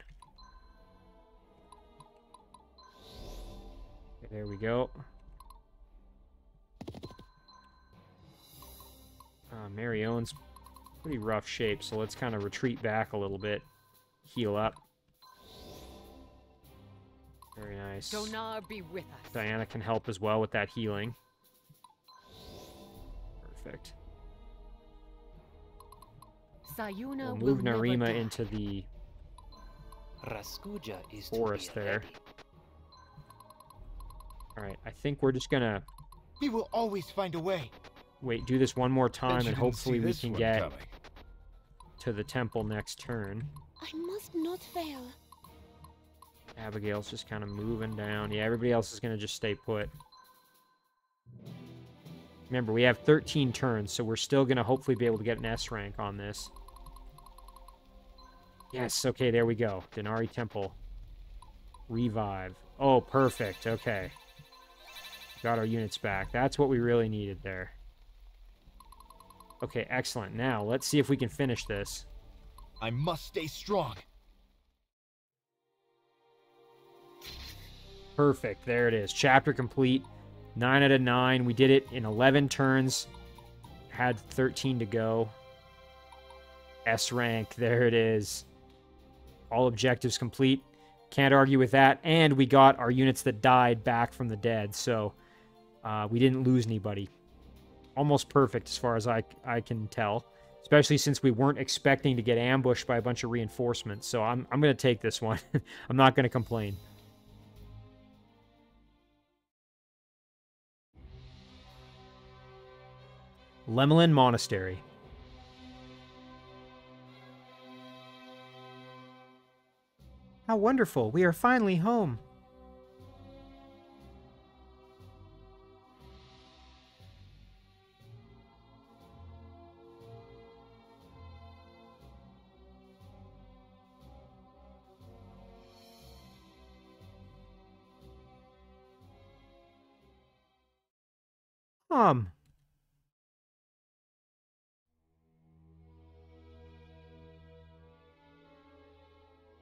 Okay, there we go. Uh, Marion's pretty rough shape, so let's kind of retreat back a little bit. Heal up. Very nice. Donar be with us. Diana can help as well with that healing. Perfect. Sayuna we'll move Narima into the Raskuja is forest there. Alright, I think we're just gonna We will always find a way. Wait, do this one more time and hopefully we can get coming. to the temple next turn. I must not fail. Abigail's just kind of moving down. Yeah, everybody else is going to just stay put. Remember, we have thirteen turns, so we're still going to hopefully be able to get an S rank on this. Yes, okay, there we go. Donari Temple. Revive. Oh, perfect, okay. Got our units back. That's what we really needed there. Okay, excellent. Now, let's see if we can finish this. I must stay strong. Perfect. There it is. Chapter complete. nine out of nine. We did it in eleven turns. Had thirteen to go. S rank. There it is. All objectives complete. Can't argue with that. And we got our units that died back from the dead. So uh, we didn't lose anybody. Almost perfect as far as I, I can tell. Especially since we weren't expecting to get ambushed by a bunch of reinforcements. So I'm, I'm going to take this one. I'm not going to complain. Lemelin Monastery. How wonderful! We are finally home! Mom!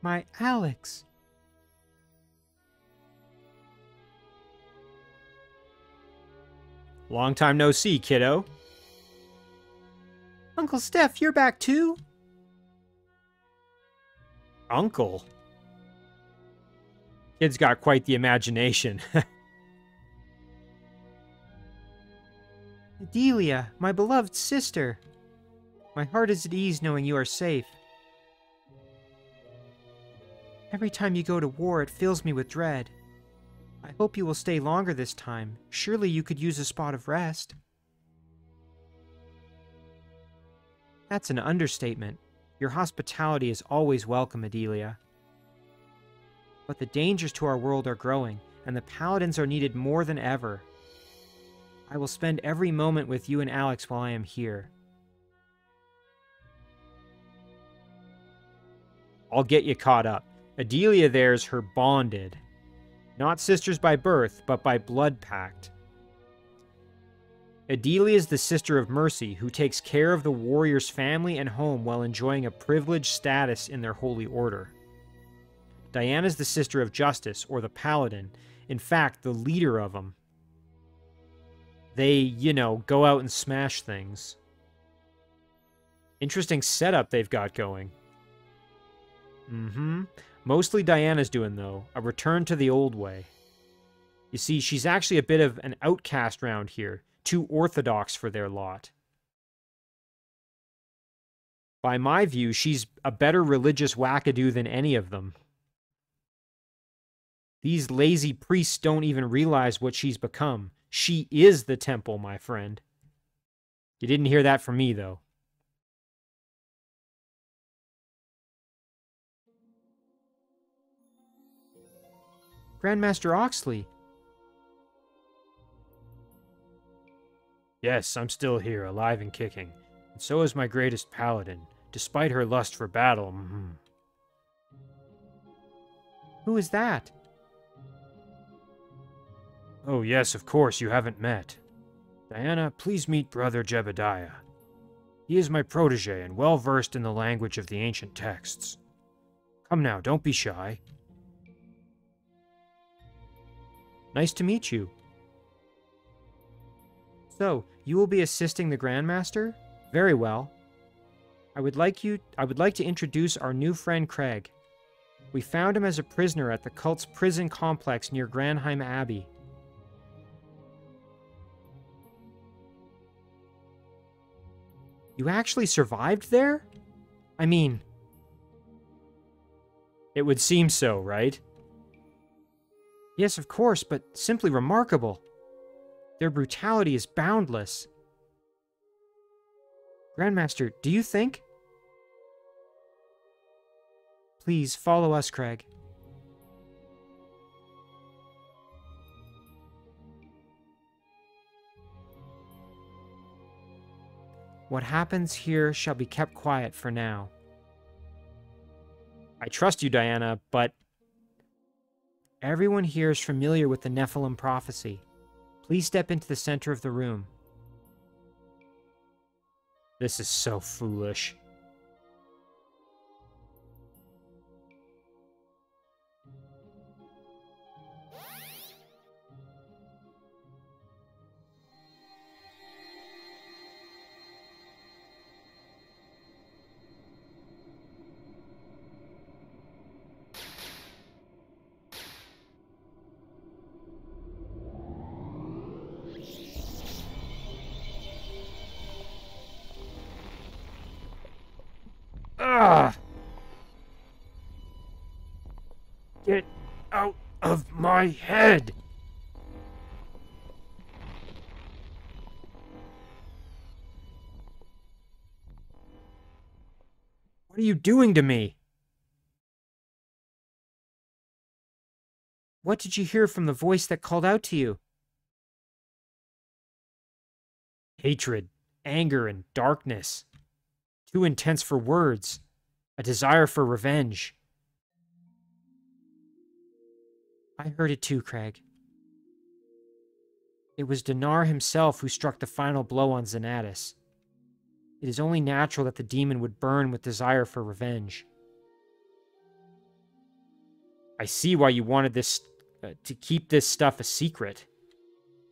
My Alex. Long time no see, kiddo. Uncle Steph, you're back too? Uncle? Kid's got quite the imagination. Delia, my beloved sister. My heart is at ease knowing you are safe. Every time you go to war, it fills me with dread. I hope you will stay longer this time. Surely you could use a spot of rest. That's an understatement. Your hospitality is always welcome, Adelia. But the dangers to our world are growing, and the paladins are needed more than ever. I will spend every moment with you and Alex while I am here. I'll get you caught up. Adelia there's her bonded. Not sisters by birth, but by blood pact. Adelia is the sister of Mercy, who takes care of the warrior's family and home while enjoying a privileged status in their holy order. Diana is the sister of Justice, or the Paladin. In fact, the leader of them. They, you know, go out and smash things. Interesting setup they've got going. Mm-hmm. Mostly Diana's doing, though. A return to the old way. You see, she's actually a bit of an outcast round here. Too orthodox for their lot. By my view, she's a better religious wackadoo than any of them. These lazy priests don't even realize what she's become. She is the temple, my friend. You didn't hear that from me, though. Grandmaster Oxley. Yes, I'm still here, alive and kicking. And so is my greatest paladin, despite her lust for battle. Mm-hmm. Who is that? Oh yes, of course, you haven't met. Diana, please meet Brother Jebediah. He is my protege and well-versed in the language of the ancient texts. Come now, don't be shy. Nice to meet you. So, you will be assisting the Grandmaster? Very well. I would like you I would like to introduce our new friend Craig. We found him as a prisoner at the cult's prison complex near Granheim Abbey. You actually survived there? I mean, it would seem so, right? Yes, of course, but simply remarkable. Their brutality is boundless. Grandmaster, do you think? Please follow us, Craig. What happens here shall be kept quiet for now. I trust you, Diana, but... Everyone here is familiar with the Nephilim prophecy. Please step into the center of the room. This is so foolish. Ugh. Get out of my head! What are you doing to me? What did you hear from the voice that called out to you? Hatred, anger, and darkness. Too intense for words. A desire for revenge. I heard it too, Craig. It was Dinar himself who struck the final blow on Zanatus. It is only natural that the demon would burn with desire for revenge. I see why you wanted this uh, to keep this stuff a secret.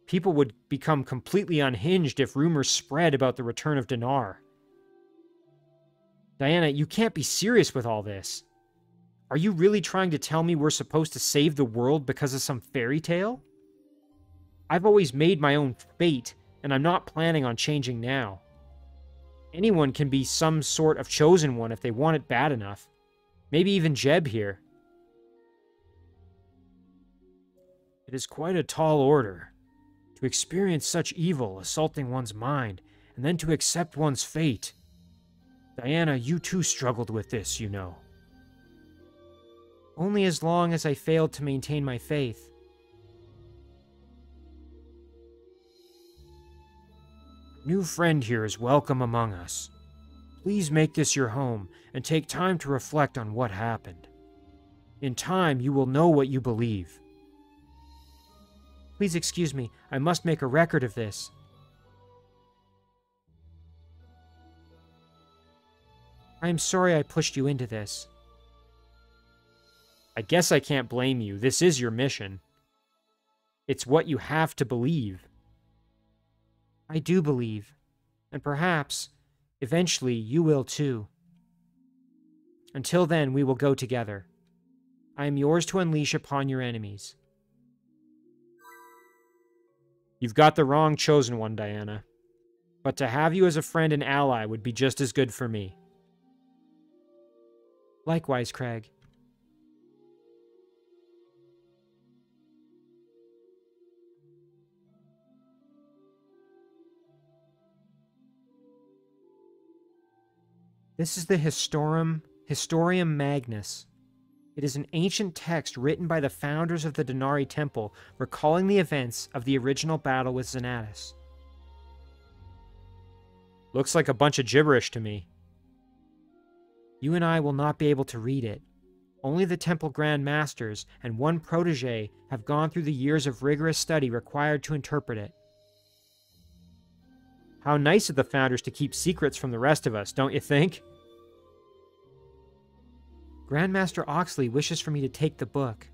People would become completely unhinged if rumors spread about the return of Dinar. Diana, you can't be serious with all this. Are you really trying to tell me we're supposed to save the world because of some fairy tale? I've always made my own fate, and I'm not planning on changing now. Anyone can be some sort of chosen one if they want it bad enough. Maybe even Jeb here. It is quite a tall order to experience such evil assaulting one's mind, and then to accept one's fate. Diana, you too struggled with this, you know. Only as long as I failed to maintain my faith. New friend here is welcome among us. Please make this your home and take time to reflect on what happened. In time, you will know what you believe. Please excuse me, I must make a record of this. I am sorry I pushed you into this. I guess I can't blame you. This is your mission. It's what you have to believe. I do believe, and perhaps, eventually, you will too. Until then, we will go together. I am yours to unleash upon your enemies. You've got the wrong chosen one, Diana. But to have you as a friend and ally would be just as good for me. Likewise, Craig. This is the Historium, Historium Magnus. It is an ancient text written by the founders of the Donari Temple, recalling the events of the original battle with Zanatus. Looks like a bunch of gibberish to me. You and I will not be able to read it. Only the Temple Grand Masters and one protege have gone through the years of rigorous study required to interpret it. How nice of the Founders to keep secrets from the rest of us, don't you think? Grandmaster Oxley wishes for me to take the book.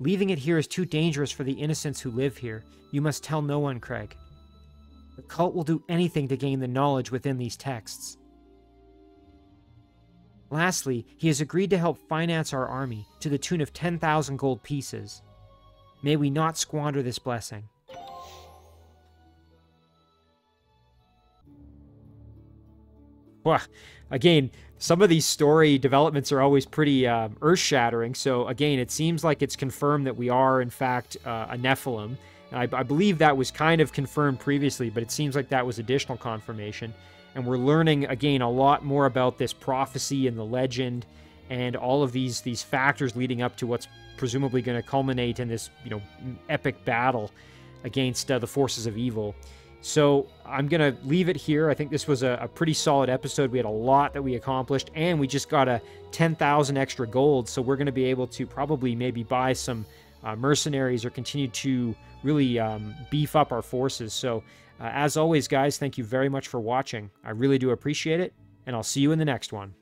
Leaving it here is too dangerous for the innocents who live here. You must tell no one, Craig. The cult will do anything to gain the knowledge within these texts. Lastly, he has agreed to help finance our army to the tune of ten thousand gold pieces. May we not squander this blessing. Well, again, some of these story developments are always pretty uh, earth-shattering, so again, it seems like it's confirmed that we are, in fact, uh, a Nephilim. And I, I believe that was kind of confirmed previously, but it seems like that was additional confirmation. And we're learning, again, a lot more about this prophecy and the legend and all of these these factors leading up to what's presumably going to culminate in this, you know, epic battle against uh, the forces of evil. So I'm going to leave it here. I think this was a, a pretty solid episode. We had a lot that we accomplished, and we just got a ten thousand extra gold, so we're going to be able to probably maybe buy some uh, mercenaries or continue to really um, beef up our forces. So... Uh, as always, guys, thank you very much for watching. I really do appreciate it, and I'll see you in the next one.